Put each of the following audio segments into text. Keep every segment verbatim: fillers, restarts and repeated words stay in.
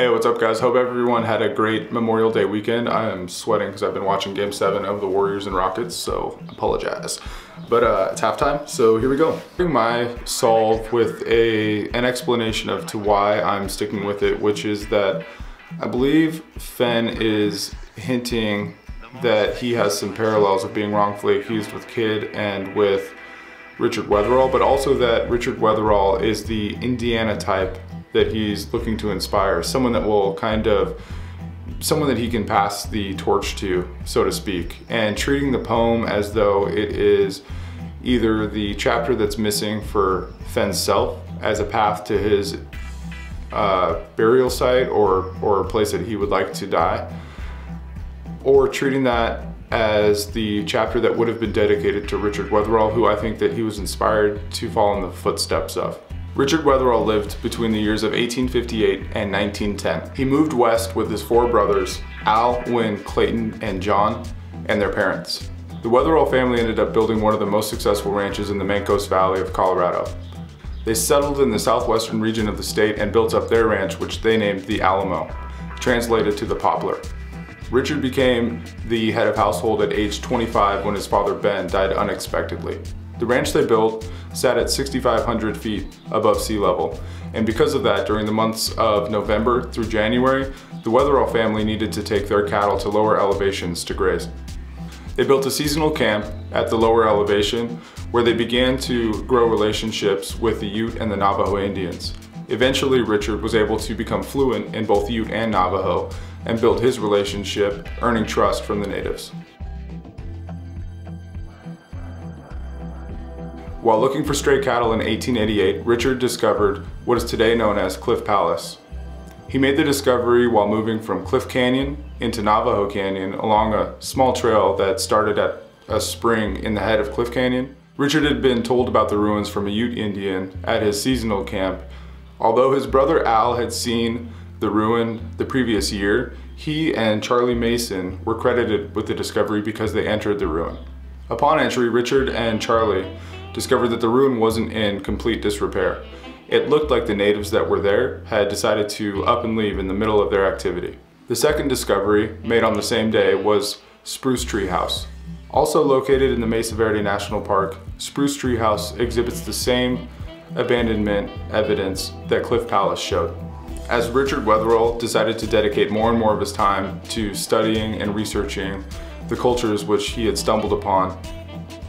Hey, what's up guys? Hope everyone had a great Memorial Day weekend. I am sweating because I've been watching game seven of the Warriors and Rockets, so apologize. But uh, it's halftime, so here we go. My solve with a an explanation of to why I'm sticking with it, which is that I believe Fenn is hinting that he has some parallels of being wrongfully accused with Kidd and with Richard Wetherill, but also that Richard Wetherill is the Indiana type that he's looking to inspire, someone that will kind of, someone that he can pass the torch to, so to speak, and treating the poem as though it is either the chapter that's missing for Fenn's self as a path to his uh, burial site or, or a place that he would like to die, or treating that as the chapter that would have been dedicated to Richard Wetherill, who I think that he was inspired to follow in the footsteps of. Richard Wetherill lived between the years of eighteen fifty-eight and nineteen ten. He moved west with his four brothers, Al, Wynn, Clayton, and John, and their parents. The Wetherill family ended up building one of the most successful ranches in the Mancos Valley of Colorado. They settled in the southwestern region of the state and built up their ranch, which they named the Alamo, translated to the poplar. Richard became the head of household at age twenty-five when his father Ben died unexpectedly. The ranch they built sat at six thousand five hundred feet above sea level, and because of that, during the months of November through January, the Wetherill family needed to take their cattle to lower elevations to graze. They built a seasonal camp at the lower elevation where they began to grow relationships with the Ute and the Navajo Indians. Eventually, Richard was able to become fluent in both Ute and Navajo and build his relationship, earning trust from the natives. While looking for stray cattle in eighteen eighty-eight, Richard discovered what is today known as Cliff Palace. He made the discovery while moving from Cliff Canyon into Navajo Canyon along a small trail that started at a spring in the head of Cliff Canyon. Richard had been told about the ruins from a Ute Indian at his seasonal camp. Although his brother Al had seen the ruin the previous year, he and Charlie Mason were credited with the discovery because they entered the ruin. Upon entry, Richard and Charlie discovered that the ruin wasn't in complete disrepair. It looked like the natives that were there had decided to up and leave in the middle of their activity. The second discovery, made on the same day, was Spruce Tree House. Also located in the Mesa Verde National Park, Spruce Tree House exhibits the same abandonment evidence that Cliff Palace showed. As Richard Wetherill decided to dedicate more and more of his time to studying and researching the cultures which he had stumbled upon,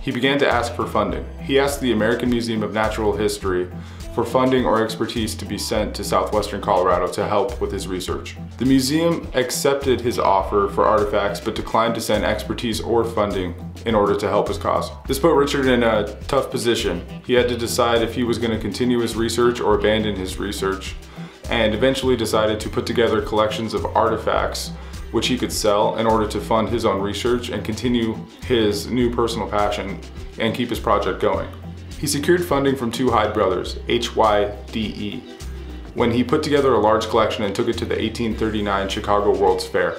he began to ask for funding. He asked the American Museum of Natural History for funding or expertise to be sent to southwestern Colorado to help with his research. The museum accepted his offer for artifacts but declined to send expertise or funding in order to help his cause. This put Richard in a tough position. He had to decide if he was going to continue his research or abandon his research, and eventually decided to put together collections of artifacts which he could sell in order to fund his own research and continue his new personal passion and keep his project going. He secured funding from two Hyde Brothers, H Y D E, when he put together a large collection and took it to the eighteen thirty-nine Chicago World's Fair.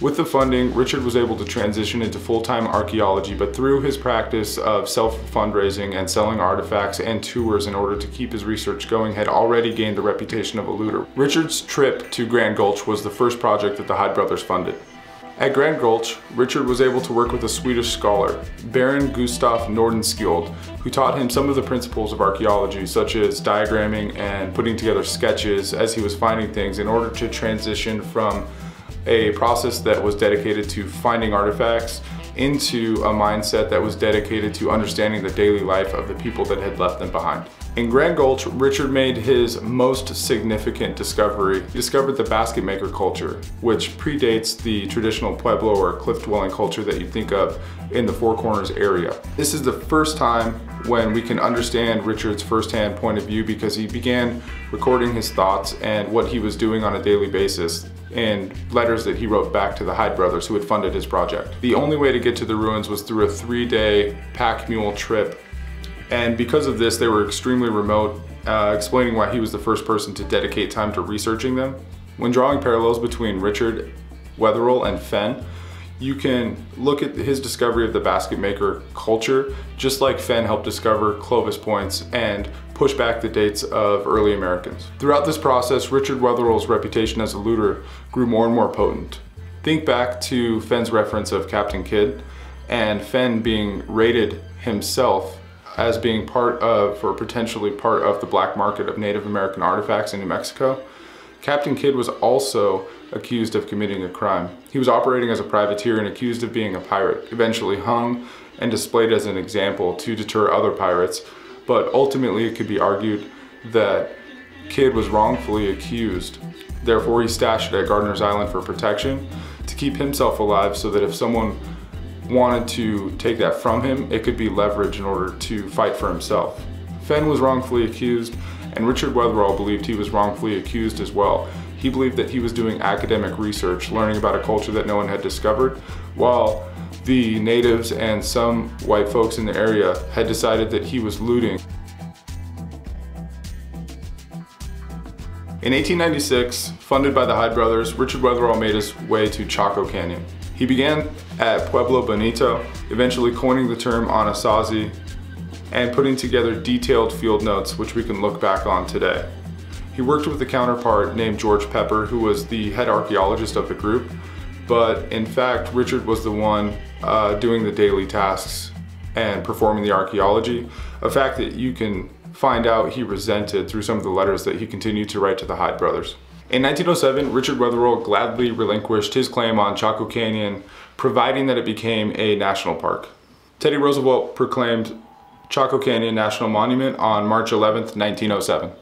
With the funding, Richard was able to transition into full-time archaeology, but through his practice of self-fundraising and selling artifacts and tours in order to keep his research going, had already gained the reputation of a looter. Richard's trip to Grand Gulch was the first project that the Hyde Brothers funded. At Grand Gulch, Richard was able to work with a Swedish scholar, Baron Gustav Nordenskiöld, who taught him some of the principles of archaeology, such as diagramming and putting together sketches as he was finding things in order to transition from a process that was dedicated to finding artifacts into a mindset that was dedicated to understanding the daily life of the people that had left them behind. In Grand Gulch, Richard made his most significant discovery. He discovered the Basketmaker culture, which predates the traditional Pueblo or cliff-dwelling culture that you think of in the Four Corners area. This is the first time when we can understand Richard's firsthand point of view because he began recording his thoughts and what he was doing on a daily basis in letters that he wrote back to the Hyde Brothers who had funded his project. The only way to get to the ruins was through a three-day pack mule trip, and because of this, they were extremely remote, uh, explaining why he was the first person to dedicate time to researching them. When drawing parallels between Richard Wetherill and Fenn, you can look at his discovery of the Basketmaker culture, just like Fenn helped discover Clovis points and push back the dates of early Americans. Throughout this process, Richard Wetherill's reputation as a looter grew more and more potent. Think back to Fenn's reference of Captain Kidd and Fenn being rated himself as being part of, or potentially part of, the black market of Native American artifacts in New Mexico. Captain Kidd was also accused of committing a crime. He was operating as a privateer and accused of being a pirate, eventually hung and displayed as an example to deter other pirates. But ultimately it could be argued that Kidd was wrongfully accused. Therefore he stashed it at Gardner's Island for protection to keep himself alive so that if someone wanted to take that from him, it could be leveraged in order to fight for himself. Fenn was wrongfully accused, and Richard Wetherill believed he was wrongfully accused as well. He believed that he was doing academic research, learning about a culture that no one had discovered, while the natives and some white folks in the area had decided that he was looting. In eighteen ninety-six, funded by the Hyde Brothers, Richard Wetherill made his way to Chaco Canyon. He began at Pueblo Bonito, eventually coining the term Anasazi, and putting together detailed field notes which we can look back on today. He worked with a counterpart named George Pepper, who was the head archaeologist of the group, but in fact Richard was the one uh, doing the daily tasks and performing the archaeology, a fact that you can find out he resented through some of the letters that he continued to write to the Hyde Brothers. In nineteen oh seven, Richard Wetherill gladly relinquished his claim on Chaco Canyon, providing that it became a national park. Teddy Roosevelt proclaimed Chaco Canyon National Monument on March eleventh, nineteen oh seven.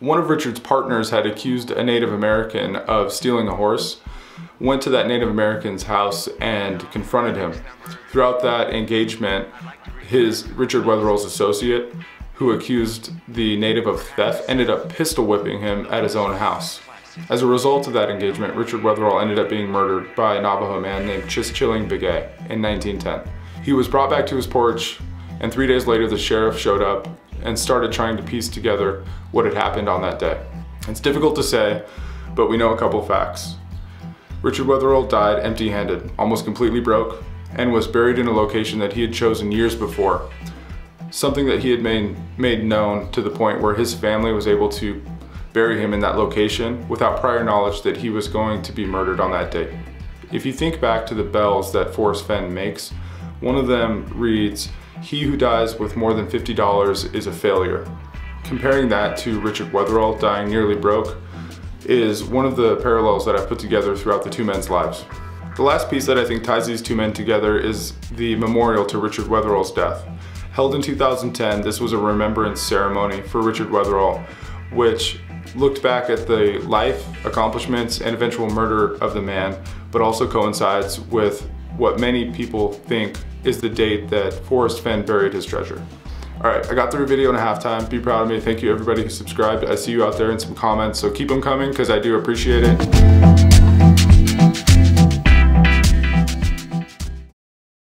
One of Richard's partners had accused a Native American of stealing a horse, went to that Native American's house and confronted him. Throughout that engagement, his Richard Wetherill's associate, who accused the native of theft, ended up pistol whipping him at his own house. As a result of that engagement, Richard Wetherill ended up being murdered by a Navajo man named Chischilling Begay in nineteen ten. He was brought back to his porch, and three days later the sheriff showed up and started trying to piece together what had happened on that day. It's difficult to say, but we know a couple facts. Richard Wetherill died empty-handed, almost completely broke, and was buried in a location that he had chosen years before, something that he had made, made known to the point where his family was able to bury him in that location without prior knowledge that he was going to be murdered on that date. If you think back to the bells that Forrest Fenn makes, one of them reads, "He who dies with more than fifty dollars is a failure." Comparing that to Richard Wetherill dying nearly broke is one of the parallels that I've put together throughout the two men's lives. The last piece that I think ties these two men together is the memorial to Richard Wetherill's death. Held in two thousand ten, this was a remembrance ceremony for Richard Wetherill, which looked back at the life, accomplishments, and eventual murder of the man, but also coincides with what many people think is the date that Forrest Fenn buried his treasure. All right, I got through a video and a half time. Be proud of me. Thank you everybody who subscribed. I see you out there in some comments, so keep them coming because I do appreciate it.